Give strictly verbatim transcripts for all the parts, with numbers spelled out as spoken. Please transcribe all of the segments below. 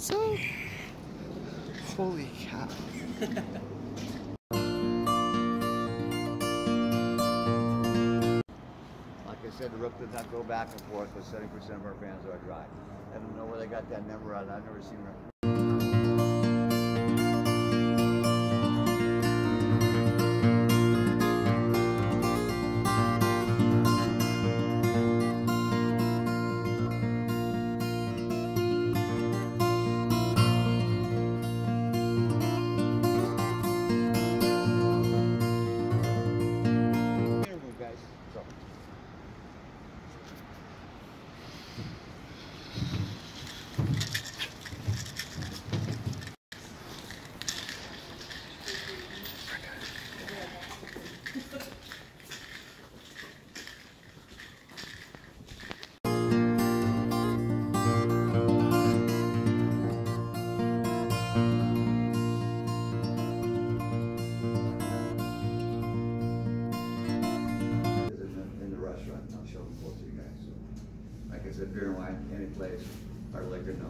What's up? Holy cow. Like I said, the rope does not go back and forth because seventy percent of our fans are dry. I don't know where they got that number on. I've never seen her. Beer and wine, any place, our liquor, no.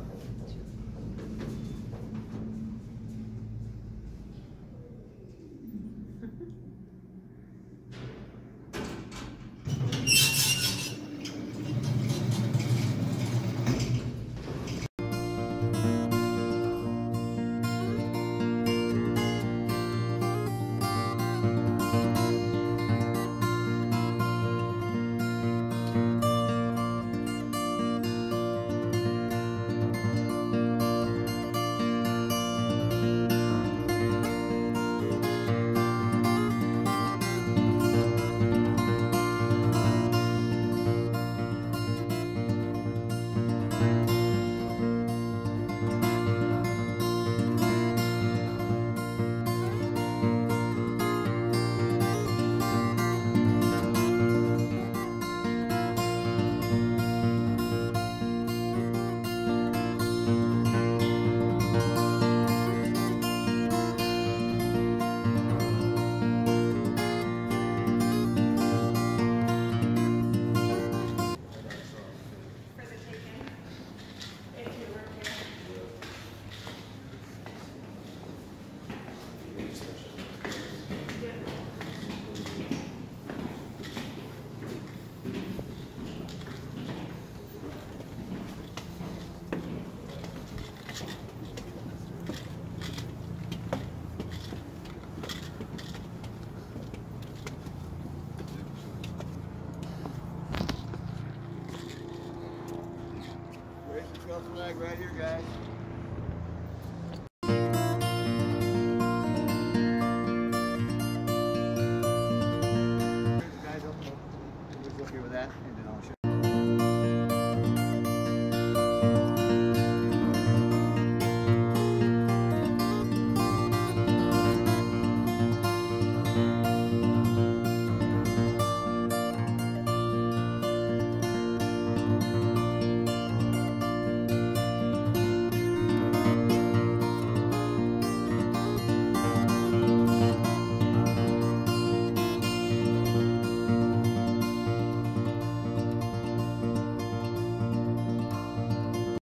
Right here, guys.